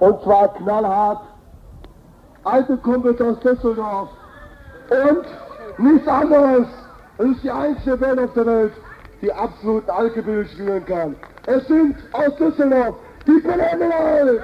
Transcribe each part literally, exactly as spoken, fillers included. Und zwar knallhart. Alte Kumpels aus Düsseldorf. Und nichts anderes. Es ist die einzige Band auf der Welt, die absoluten Alkebüll spielen kann. Es sind aus Düsseldorf die Panhandle Alks.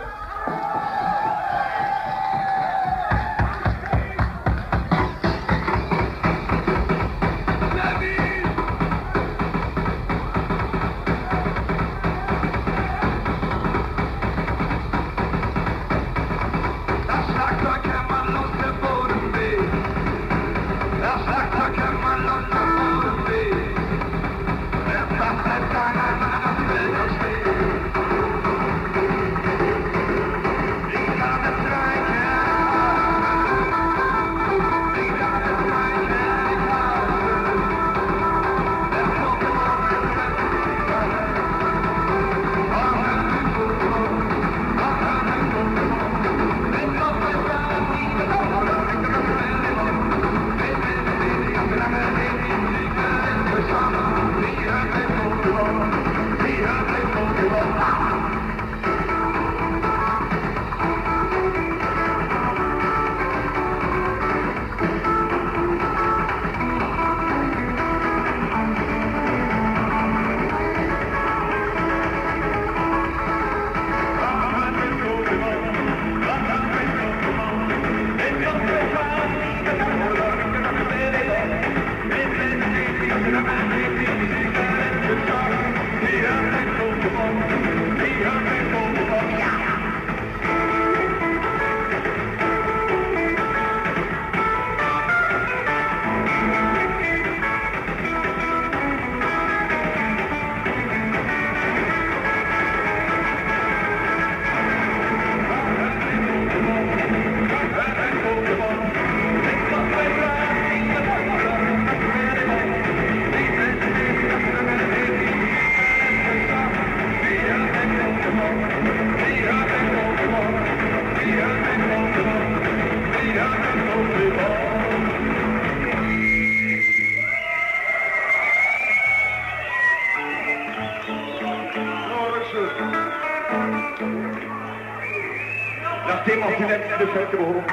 Nachdem auch die letzten Befehle gehoben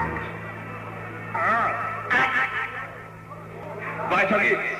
sind. Weiter geht's. Ich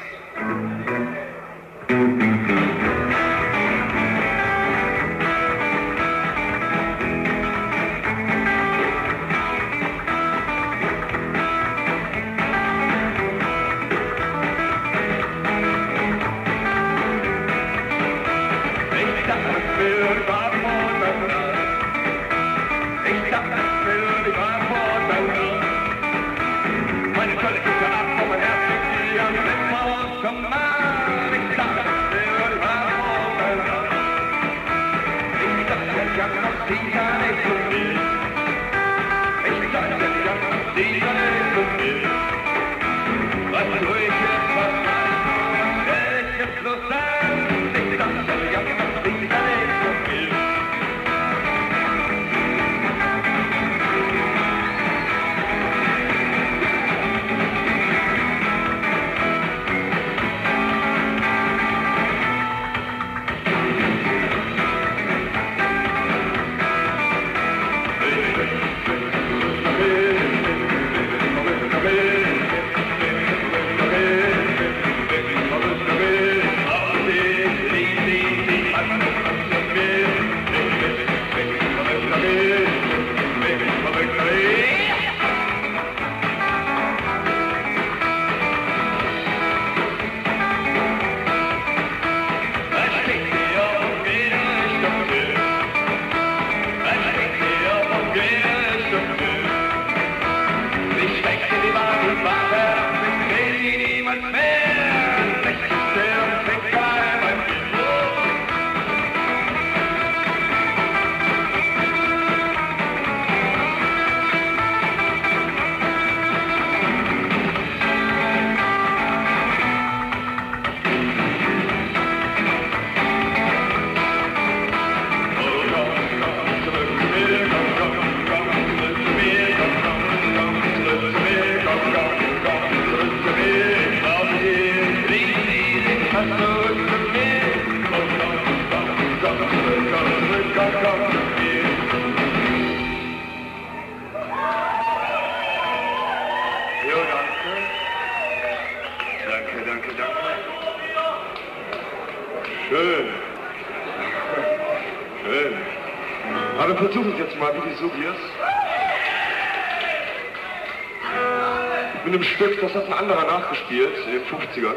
Aber wir versuchen es jetzt mal, wie du suchst. Mit einem Stück, das hat ein anderer nachgespielt, in den fünfzigern.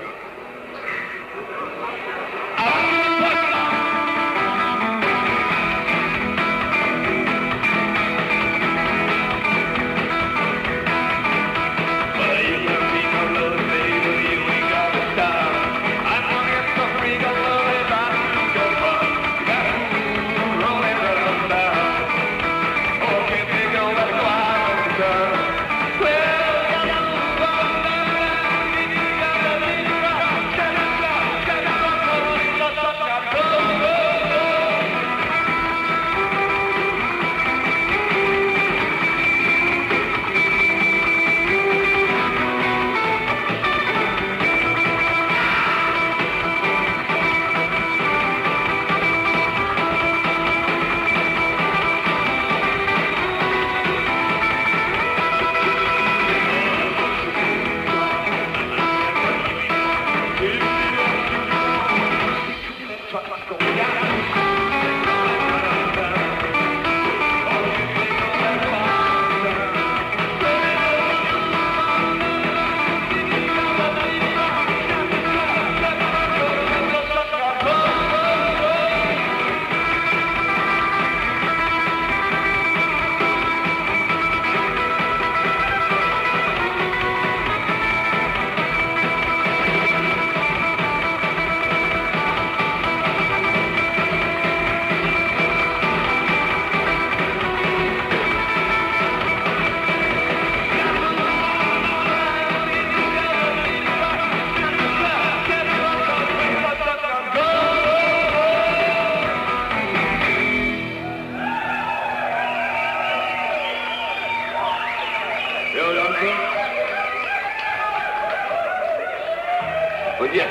Und jetzt,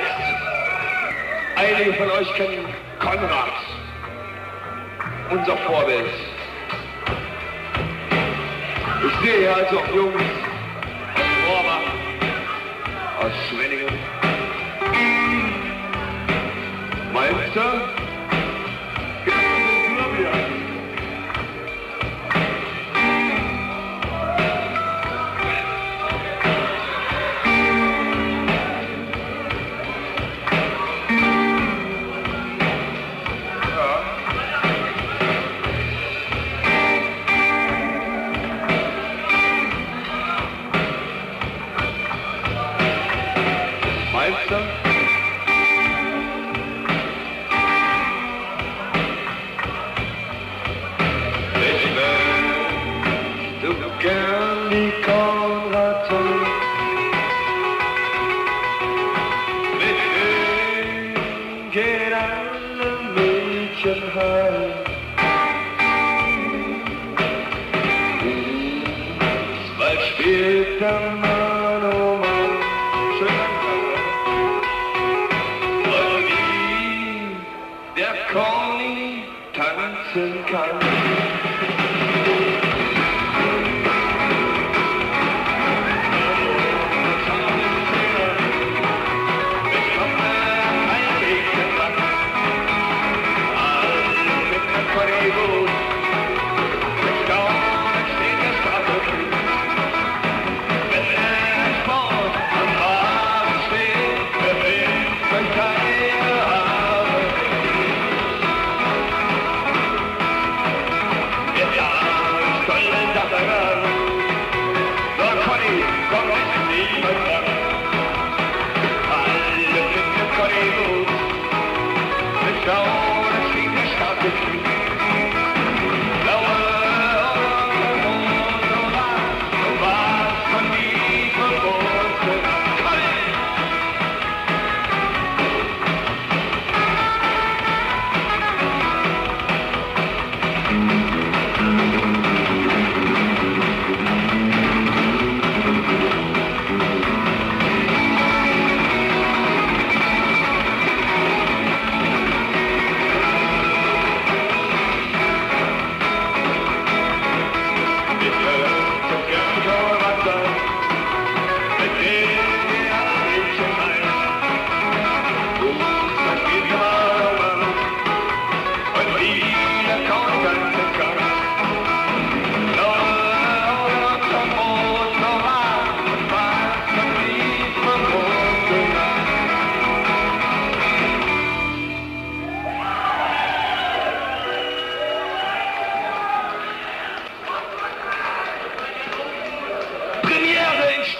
einige von euch kennen Konrad, unser Vorbild. Ich sehe hier also auch Jungs aus Rohrbach, aus Schwenningen. Meister?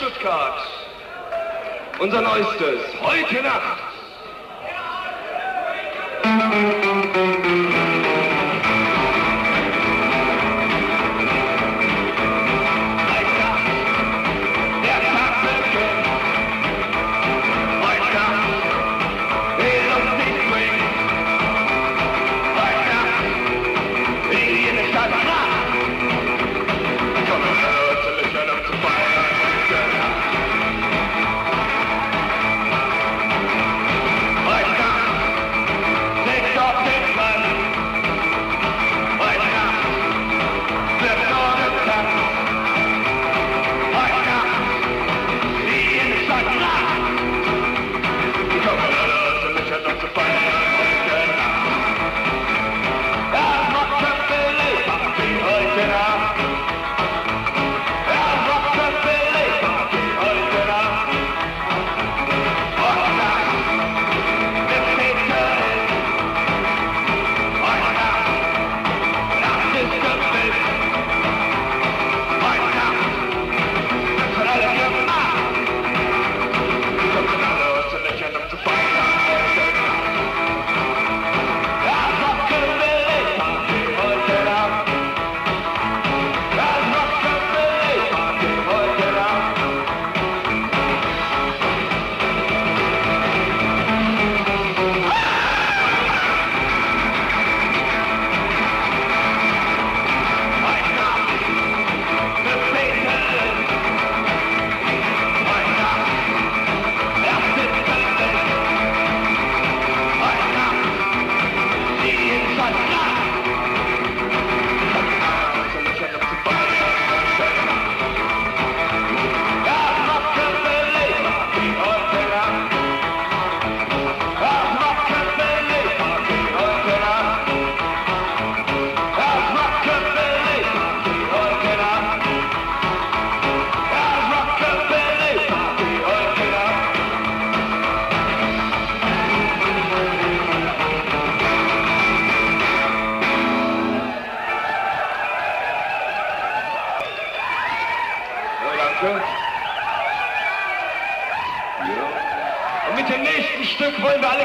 Stuttgart. Unser neuestes, heute Nacht.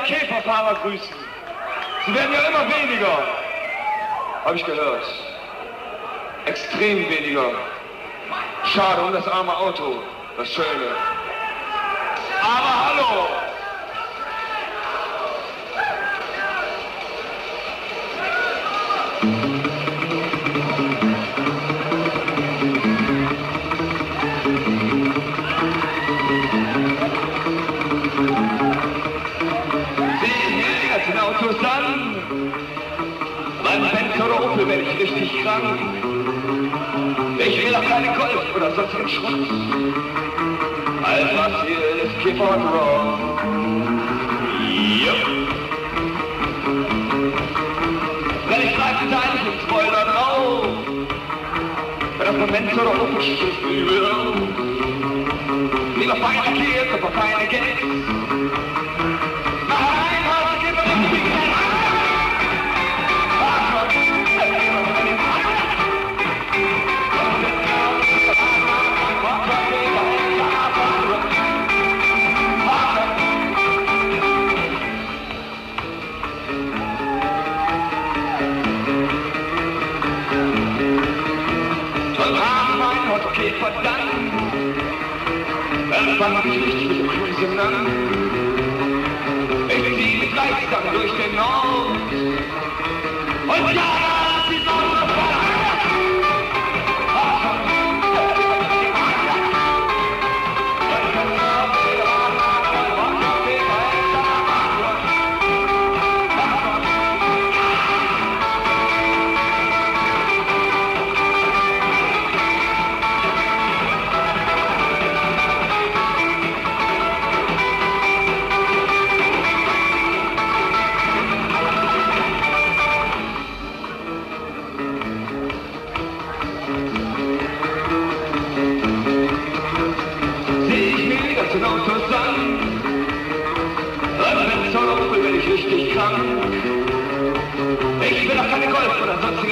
Käferfahrer grüßen. Sie werden ja immer weniger. Habe ich gehört. Extrem weniger. Schade um das arme Auto. Das Schöne. Aber hallo. Wenn ich richtig krank. Ich will auch keine Golf oder sonstigen Schrott. All was hier ist, keep on roll. Jupp. Wenn ich frage, Titanic mit Spoiler drauf. Wenn das Moment so noch offen steht, übel. Lieber feine Kids, aber feine Gags. Wann hab ich richtig mit dem Cruisen an? Ich zieh mit Leistern durch den Nord. Und ja, das ist unser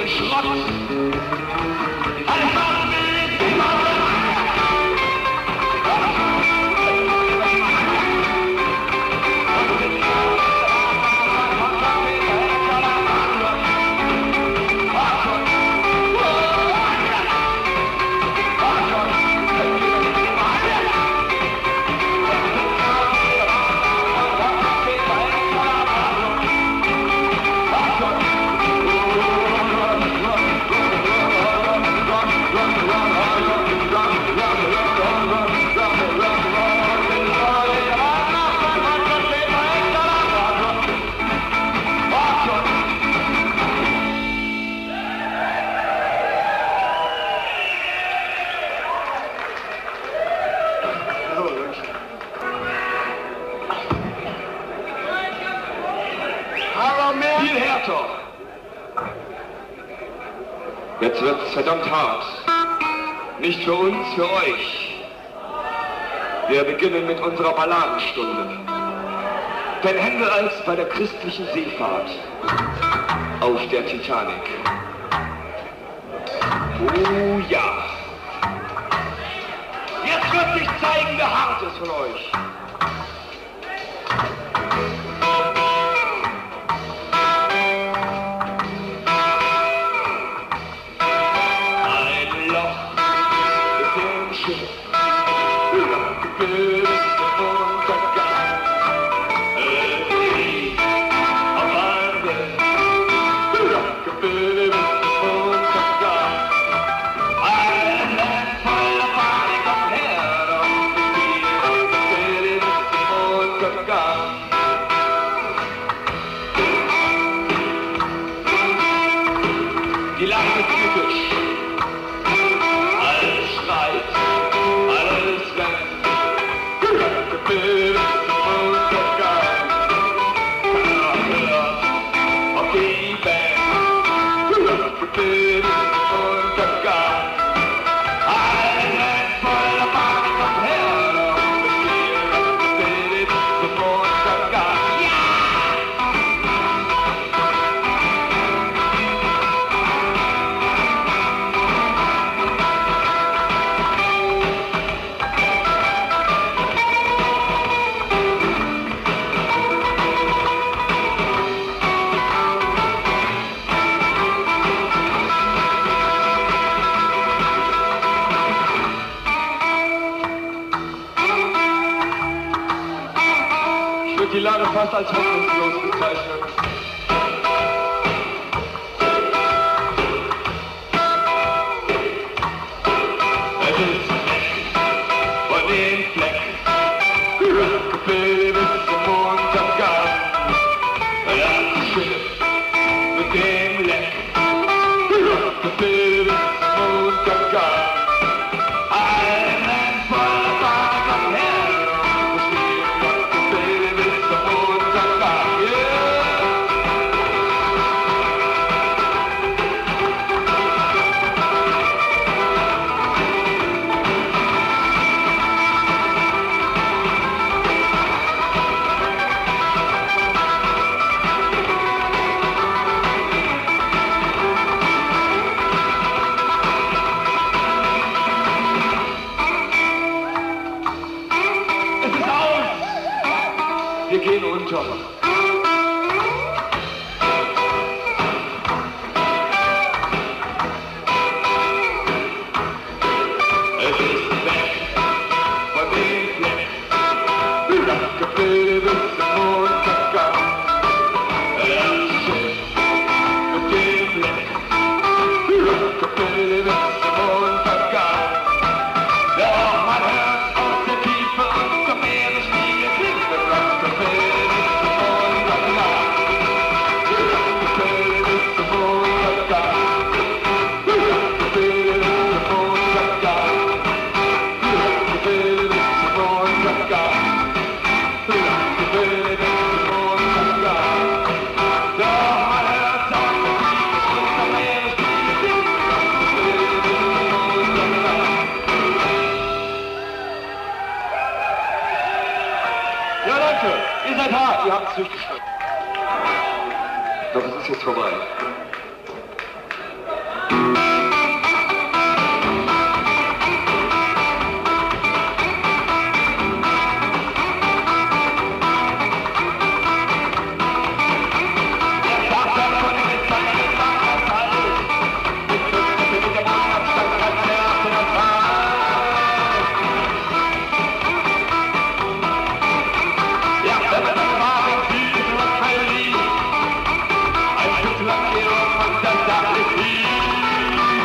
Schrott! Alles was will, immer so! Jetzt wird's verdammt hart. Nicht für uns, für euch. Wir beginnen mit unserer Balladenstunde. Panhandle Alks bei der christlichen Seefahrt auf der Titanic. Oh ja. Jetzt wird sich zeigen, wer hart ist von euch. Die Lage fast als hoffnungslos bezeichnet. Es ist von dem Fleck geblieben zum Untergang. Das Schiff mit dem Leck geblieben zum Untergang. Wir gehen unter. Es ist weg von dem Fleck, geblieben zum Untergang. Das Schiff mit dem Fleck, geblieben zum Untergang. Doch man hört aus der Tiefe und zum Meeresspiegel klingt. Ihr seid hart, ihr habt es durchgestanden. Doch es ist jetzt vorbei. That is me.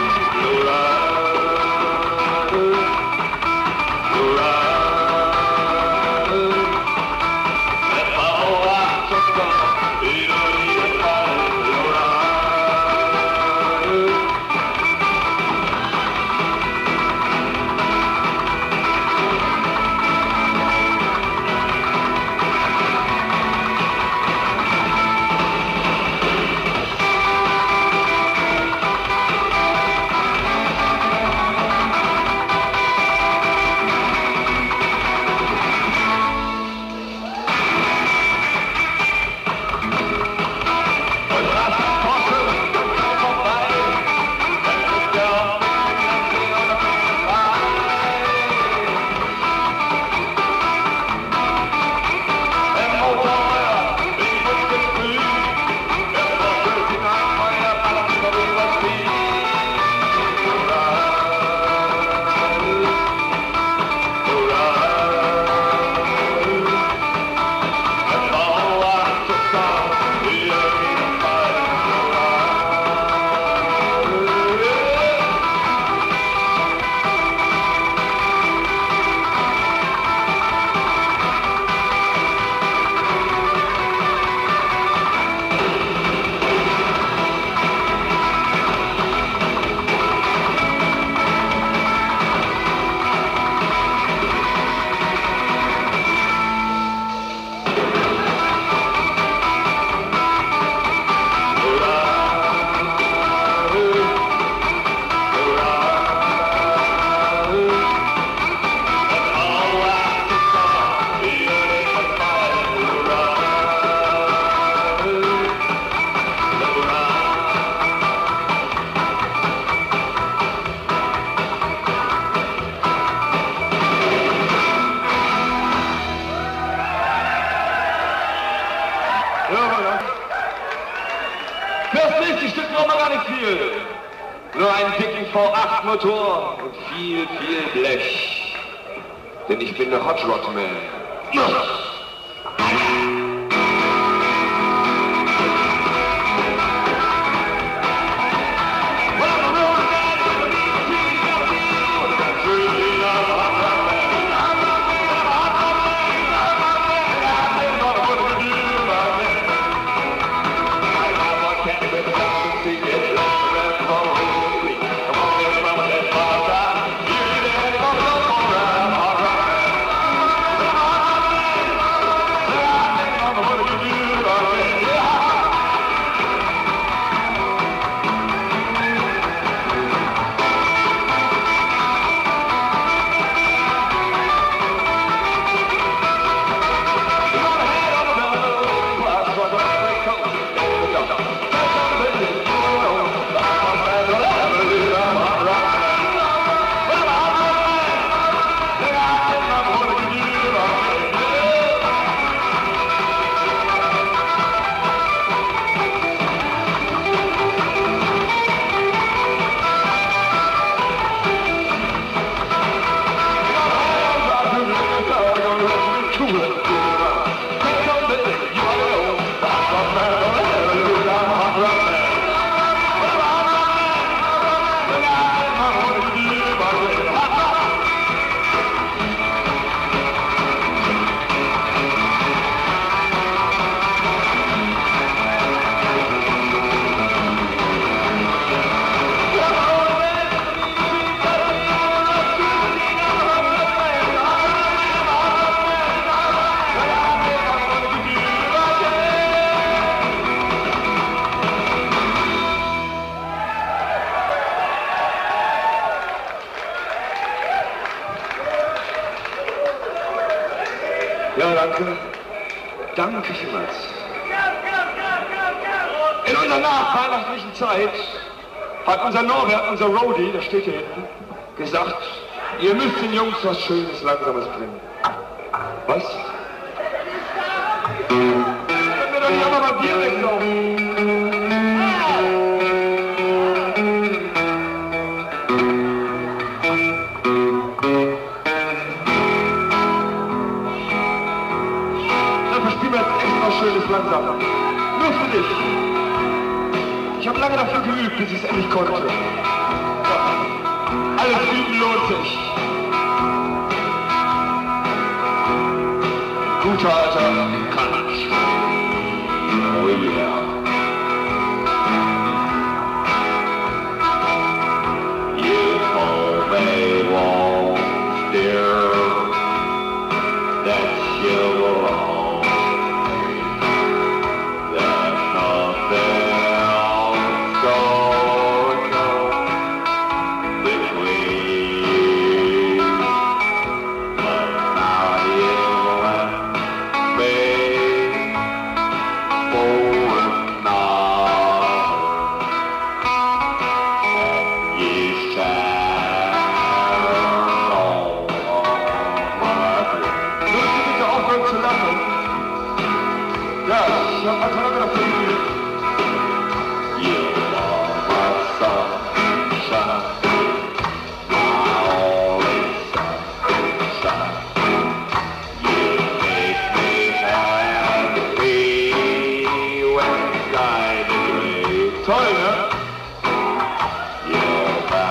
Nur ein dicken V acht Motor und viel, viel Blech. Denn ich bin der Hot Rod Man. Ja, danke. Danke vielmals. In unserer nachweihnachtlichen Zeit hat unser Norbert, unser Roadie, der steht hier hinten, gesagt, ihr müsst den Jungs was Schönes, Langsames bringen. Was? Können wir doch nicht einmal mal Bier weglaufen? Langsam. Nur für dich. Ich habe lange dafür geübt, bis ich es endlich konnte. Alles Üben lohnt sich. Guter Alter kann man spielen. Oh yeah. You know they won't steer. That's your life. Toll, ne? Yeah.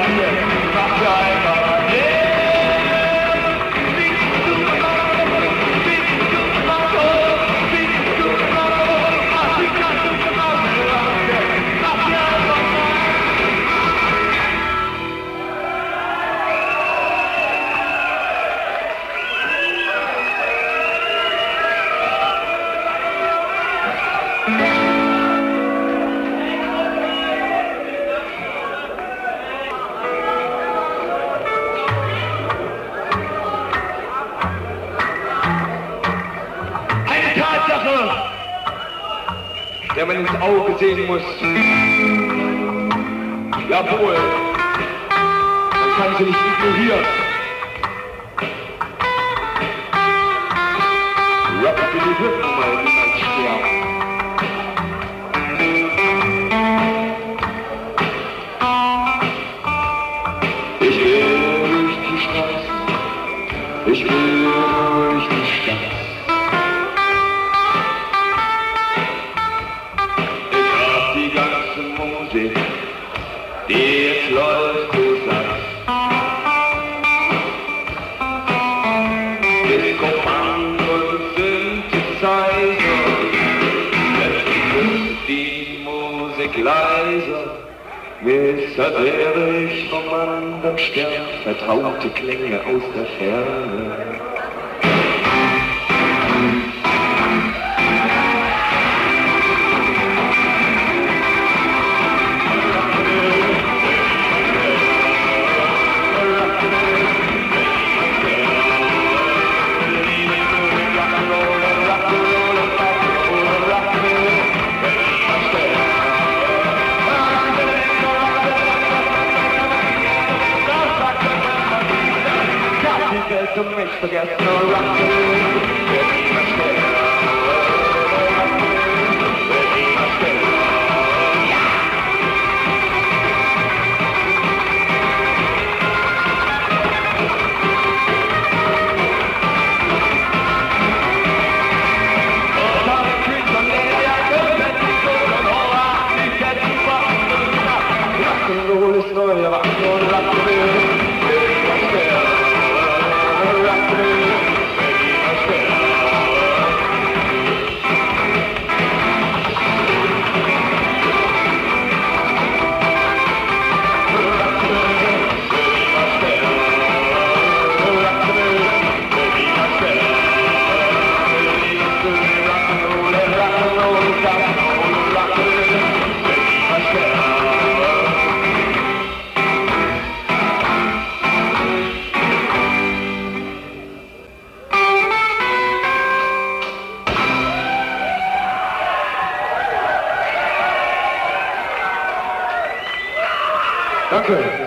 Der man ins Auge sehen muss. Jawohl, man kann sie nicht ignorieren. Rappen Sie die Hüften mal in den Stern. Ich will durch die Straße, ich will durch die Stadt. Da wäre ich vom anderen Stern, vertraute Klänge aus der Ferne. Forget no rock and roll, very much better. No rock and roll, very much better. Yeah!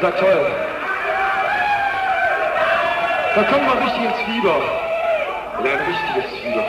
sagt toll. Da kommt man richtig ins Fieber. Oder ein richtiges Fieber.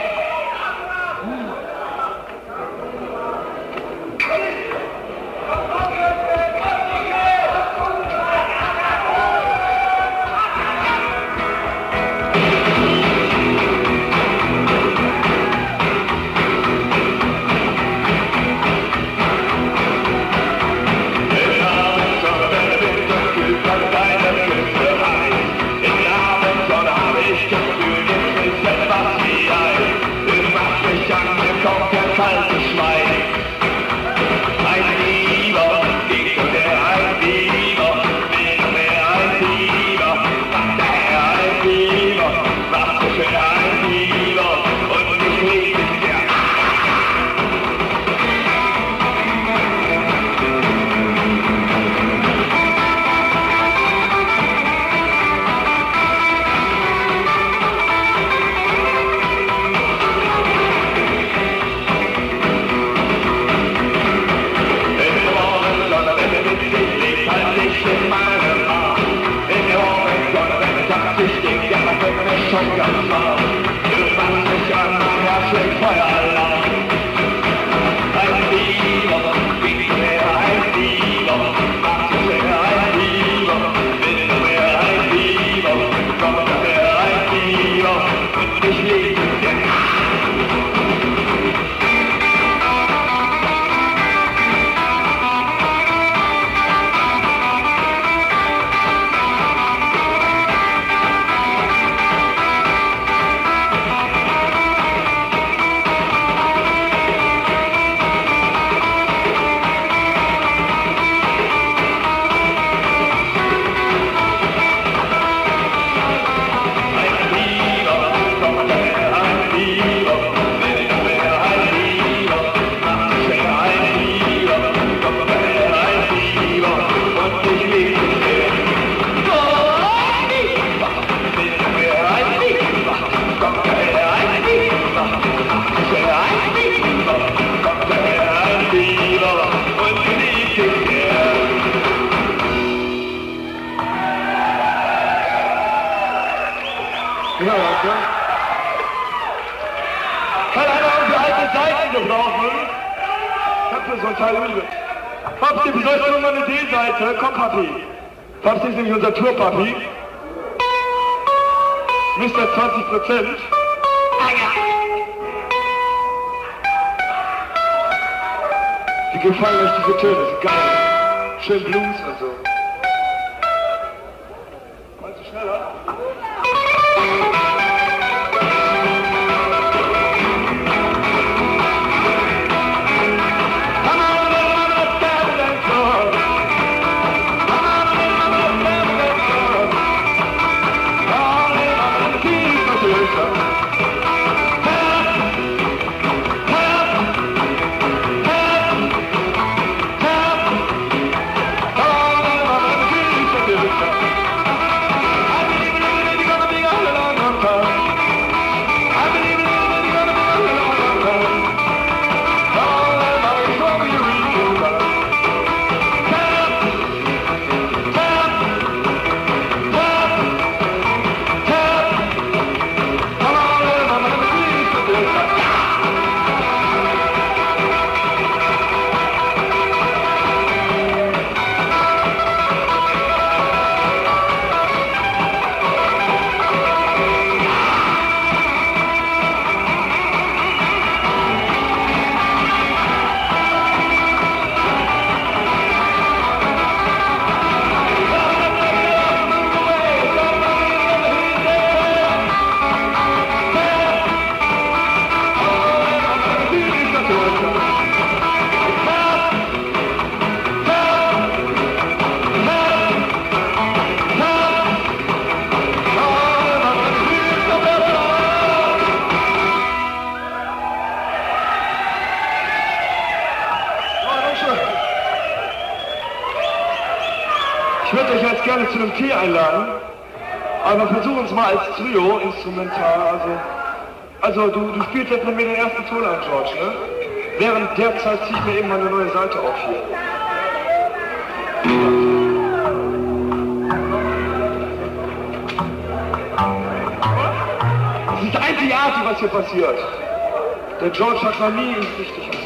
Also du, du spielst jetzt mit mir den ersten Ton an, George, ne? Während der Zeit ziehe ich mir eben mal eine neue Seite auf hier. Party, was hier passiert. Der George hat noch nie richtig gesehen.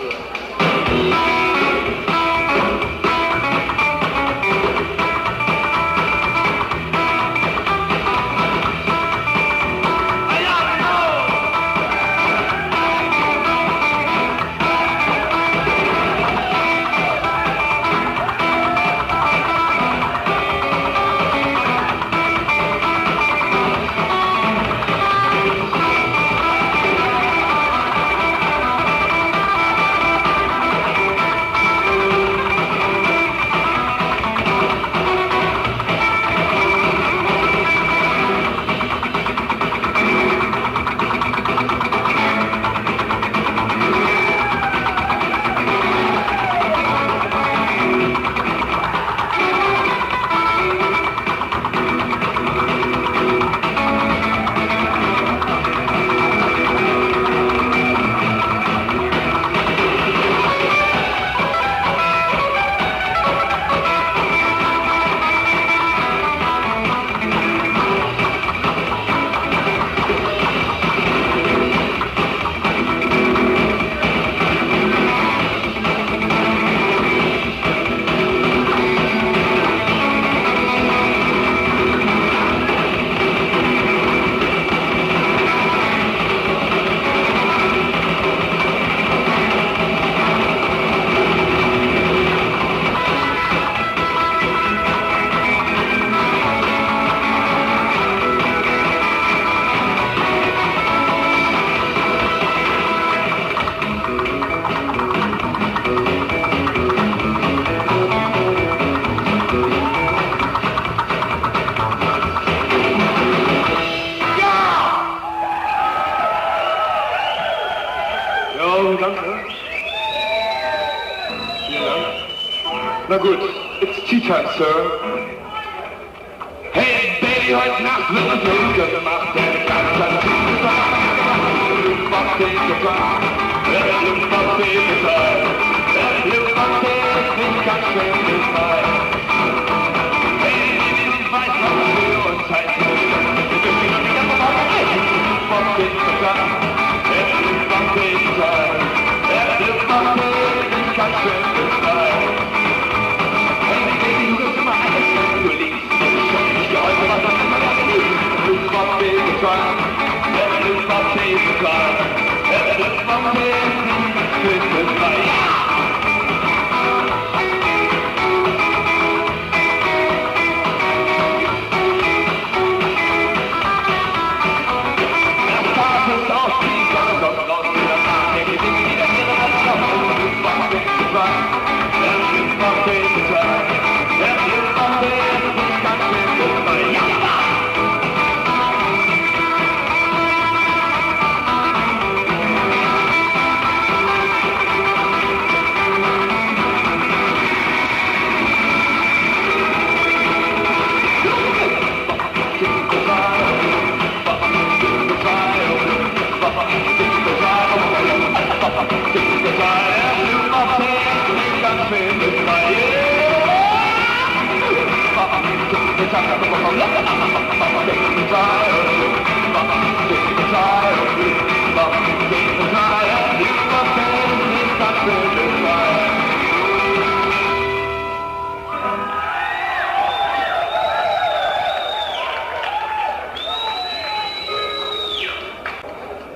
Na gut, it's tea time, Sir. Hey, Baby, heute Nacht wird ein Junker gemacht, der den ganzen Tag gemacht, der den ganzen Tag gemacht, der den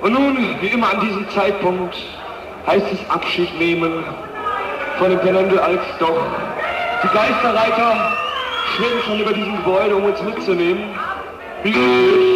Und nun, wie immer an diesem Zeitpunkt, heißt es Abschied nehmen von dem Panhandle Alks, doch die Geisterreiter schwimmen schon über diesem Gebäude, um uns mitzunehmen. Wie